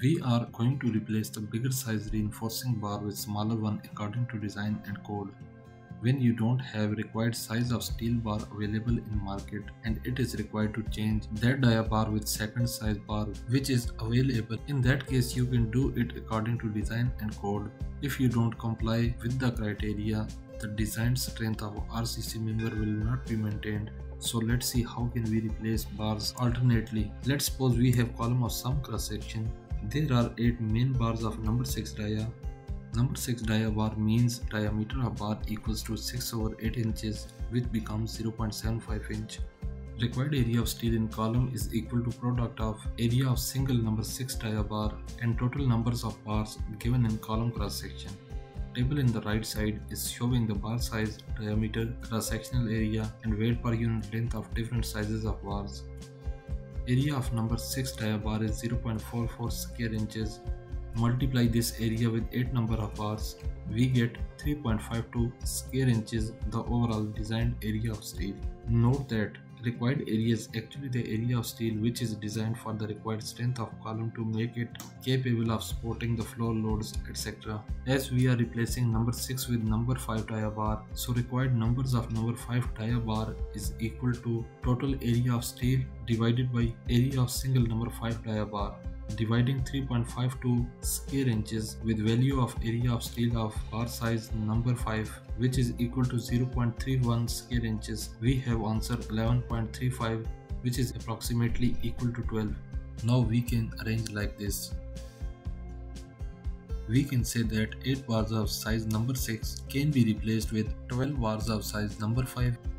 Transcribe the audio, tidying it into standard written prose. We are going to replace the bigger size reinforcing bar with smaller one according to design and code. When you don't have required size of steel bar available in market and it is required to change that dia bar with second size bar which is available, in that case you can do it according to design and code. If you don't comply with the criteria, the design strength of RCC member will not be maintained. So let's see how can we replace bars alternately. Let's suppose we have column of some cross section. There are 8 main bars of number 6 dia. Number 6 dia bar means diameter of bar equals to 6/8 inches, which becomes 0.75 inch. Required area of steel in column is equal to product of area of single number 6 dia bar and total numbers of bars given in column cross section. Table in the right side is showing the bar size, diameter, cross sectional area and weight per unit length of different sizes of bars. Area of number 6 dia bar is 0.44 square inches. Multiply this area with 8 number of bars, we get 3.52 square inches, the overall designed area of steel. Note that required area is actually the area of steel which is designed for the required strength of column to make it capable of supporting the floor loads, etc. As we are replacing number 6 with number 5 dia bar, so required numbers of number 5 dia bar is equal to total area of steel divided by area of single number 5 dia bar. Dividing 3.52 square inches with value of area of steel of bar size number 5, which is equal to 0.31 square inches, we have answer 11.35, which is approximately equal to 12. Now we can arrange like this. We can say that 8 bars of size number 6 can be replaced with 12 bars of size number 5.